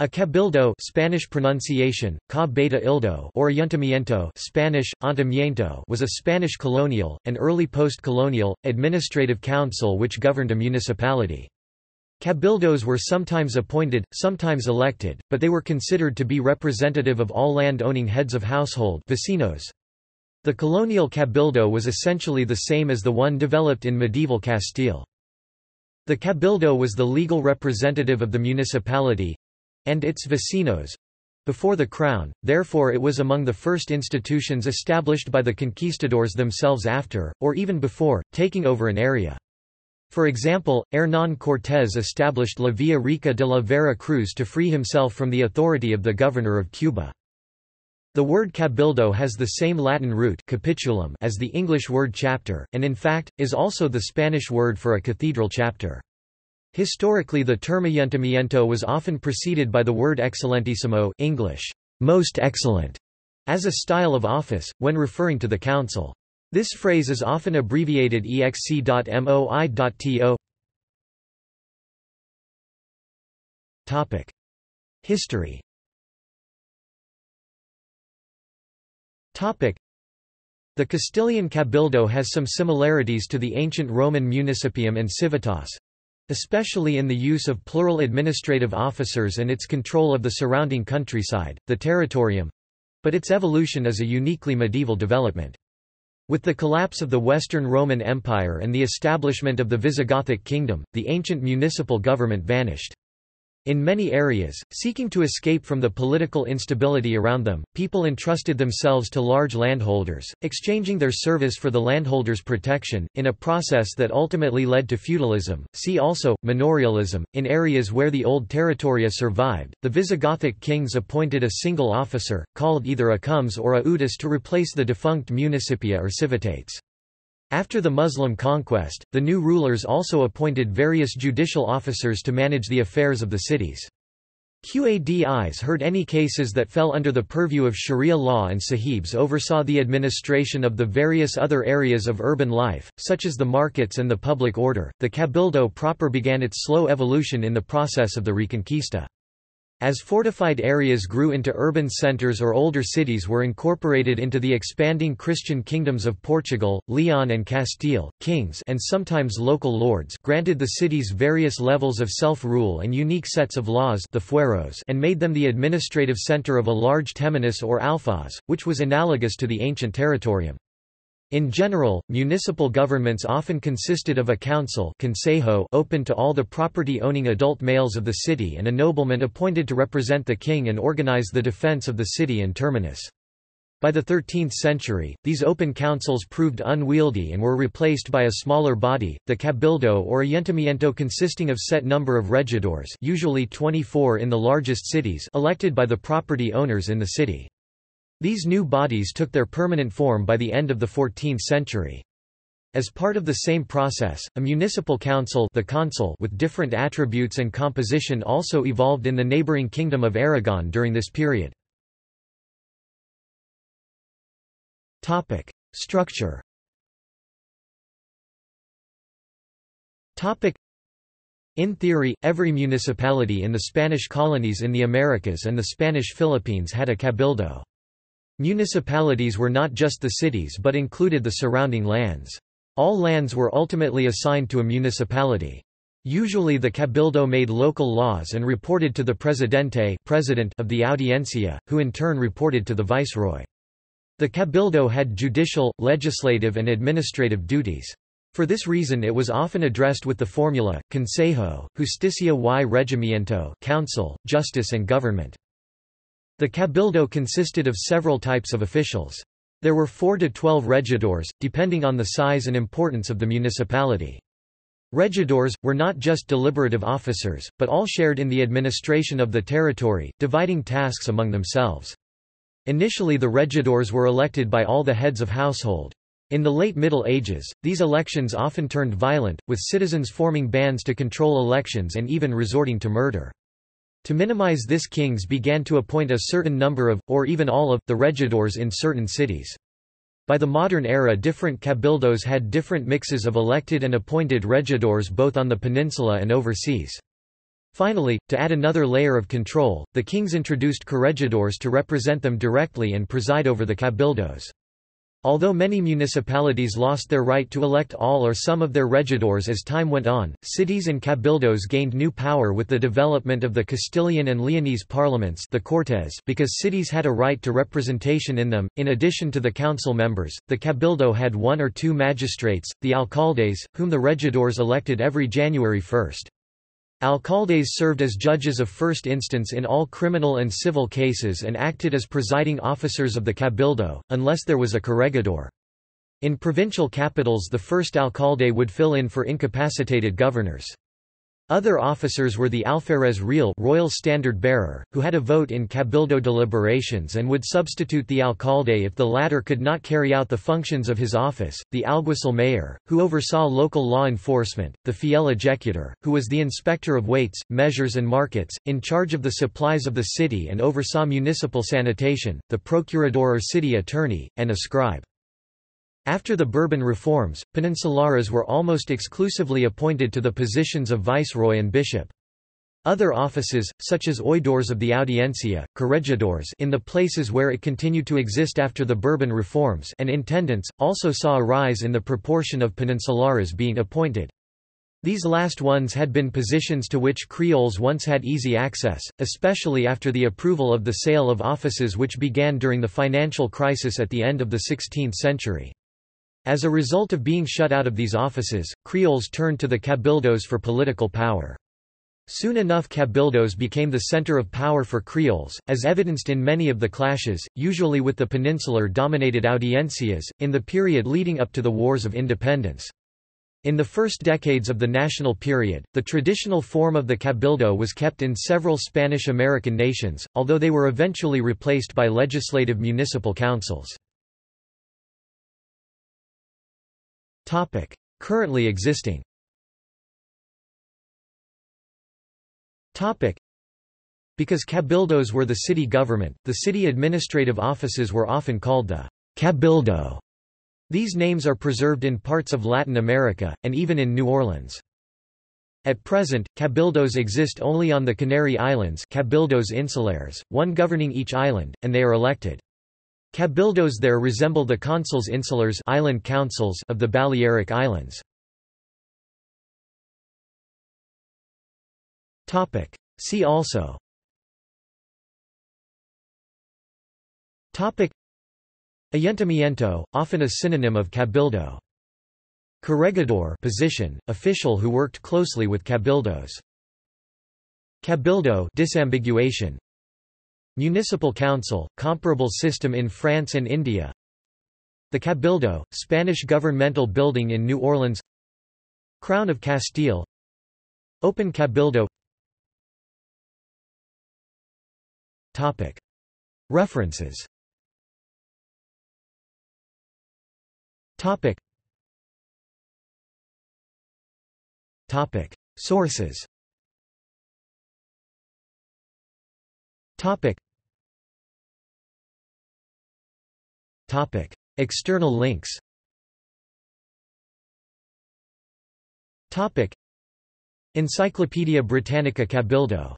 A cabildo (Spanish pronunciation: ca beta ildo) or ayuntamiento (Spanish: ayuntamiento) was a Spanish colonial, and early post-colonial, administrative council which governed a municipality. Cabildos were sometimes appointed, sometimes elected, but they were considered to be representative of all land-owning heads of household vecinos. The colonial cabildo was essentially the same as the one developed in medieval Castile. The cabildo was the legal representative of the municipality and its vecinos before the crown, therefore it was among the first institutions established by the conquistadors themselves after, or even before, taking over an area. For example, Hernán Cortés established La Villa Rica de la Vera Cruz to free himself from the authority of the governor of Cuba. The word cabildo has the same Latin root capitulum as the English word chapter, and in fact, is also the Spanish word for a cathedral chapter. Historically the term ayuntamiento was often preceded by the word excelentísimo English, most excellent, as a style of office, when referring to the council. This phrase is often abbreviated exc.moi.to. History. The Castilian cabildo has some similarities to the ancient Roman municipium and civitas, especially in the use of plural administrative officers and its control of the surrounding countryside, the territorium, but its evolution is a uniquely medieval development. With the collapse of the Western Roman Empire and the establishment of the Visigothic Kingdom, the ancient municipal government vanished. In many areas, seeking to escape from the political instability around them, people entrusted themselves to large landholders, exchanging their service for the landholders' protection, in a process that ultimately led to feudalism. See also manorialism. In areas where the old territoria survived, the Visigothic kings appointed a single officer, called either a cums or a udis, to replace the defunct municipia or civitates. After the Muslim conquest, the new rulers also appointed various judicial officers to manage the affairs of the cities. Qadis heard any cases that fell under the purview of Sharia law, and sahibs oversaw the administration of the various other areas of urban life, such as the markets and the public order. The cabildo proper began its slow evolution in the process of the Reconquista. As fortified areas grew into urban centers or older cities were incorporated into the expanding Christian kingdoms of Portugal, Leon and Castile, kings and sometimes local lords granted the cities various levels of self-rule and unique sets of laws, the fueros, and made them the administrative center of a large temenos or alfaz, which was analogous to the ancient territorium. In general, municipal governments often consisted of a council consejo open to all the property-owning adult males of the city and a nobleman appointed to represent the king and organize the defense of the city and terminus. By the 13th century, these open councils proved unwieldy and were replaced by a smaller body, the cabildo or ayuntamiento, consisting of set number of regidors, usually 24 in the largest cities, elected by the property owners in the city. These new bodies took their permanent form by the end of the 14th century. As part of the same process, a municipal council, the consul, with different attributes and composition also evolved in the neighboring kingdom of Aragon during this period. Topic: Structure. Topic: In theory, every municipality in the Spanish colonies in the Americas and the Spanish Philippines had a cabildo. Municipalities were not just the cities but included the surrounding lands. All lands were ultimately assigned to a municipality. Usually the cabildo made local laws and reported to the presidente, president, of the audiencia, who in turn reported to the viceroy. The cabildo had judicial, legislative and administrative duties. For this reason it was often addressed with the formula, Consejo, Justicia y Regimiento, Council, Justice and Government. The cabildo consisted of several types of officials. There were 4 to 12 regidors, depending on the size and importance of the municipality. Regidors were not just deliberative officers, but all shared in the administration of the territory, dividing tasks among themselves. Initially the regidors were elected by all the heads of household. In the late Middle Ages, these elections often turned violent, with citizens forming bands to control elections and even resorting to murder. To minimize this, kings began to appoint a certain number of, or even all of, the regidors in certain cities. By the modern era different cabildos had different mixes of elected and appointed regidors both on the peninsula and overseas. Finally, to add another layer of control, the kings introduced corregidors to represent them directly and preside over the cabildos. Although many municipalities lost their right to elect all or some of their regidors as time went on, cities and cabildos gained new power with the development of the Castilian and Leonese parliaments, the Cortes, because cities had a right to representation in them. In addition to the council members, the cabildo had one or two magistrates, the alcaldes, whom the regidors elected every January 1st. Alcaldes served as judges of first instance in all criminal and civil cases and acted as presiding officers of the cabildo, unless there was a corregidor. In provincial capitals, the first alcalde would fill in for incapacitated governors. Other officers were the alférez real, royal standard bearer, who had a vote in cabildo deliberations and would substitute the alcalde if the latter could not carry out the functions of his office, the alguacil mayor, who oversaw local law enforcement, the fiel executor, who was the inspector of weights, measures and markets, in charge of the supplies of the city and oversaw municipal sanitation, the procurador or city attorney, and a scribe. After the Bourbon reforms, peninsulares were almost exclusively appointed to the positions of viceroy and bishop. Other offices, such as oidores of the audiencia, corregidores in the places where it continued to exist after the Bourbon reforms, and intendants, also saw a rise in the proportion of peninsulares being appointed. These last ones had been positions to which Creoles once had easy access, especially after the approval of the sale of offices which began during the financial crisis at the end of the 16th century. As a result of being shut out of these offices, Creoles turned to the cabildos for political power. Soon enough, cabildos became the center of power for Creoles, as evidenced in many of the clashes, usually with the peninsular-dominated audiencias, in the period leading up to the Wars of Independence. In the first decades of the national period, the traditional form of the cabildo was kept in several Spanish-American nations, although they were eventually replaced by legislative municipal councils. Topic: currently existing. Topic: because cabildos were the city government, the city administrative offices were often called the cabildo. These names are preserved in parts of Latin America, and even in New Orleans. At present, cabildos exist only on the Canary Islands, cabildos insulares, one governing each island, and they are elected. Cabildos there resemble the consuls insulars, island councils, of the Balearic Islands. Topic: see also. Topic: ayuntamiento, often a synonym of cabildo. Corregidor, position, official who worked closely with cabildos. Cabildo, disambiguation. Municipal council, comparable system in France and India. The Cabildo, Spanish governmental building in New Orleans. Crown of Castile. Open Cabildo. Topic: references. Topic: sources. Topic: external links. Topic: Encyclopædia Britannica Cabildo.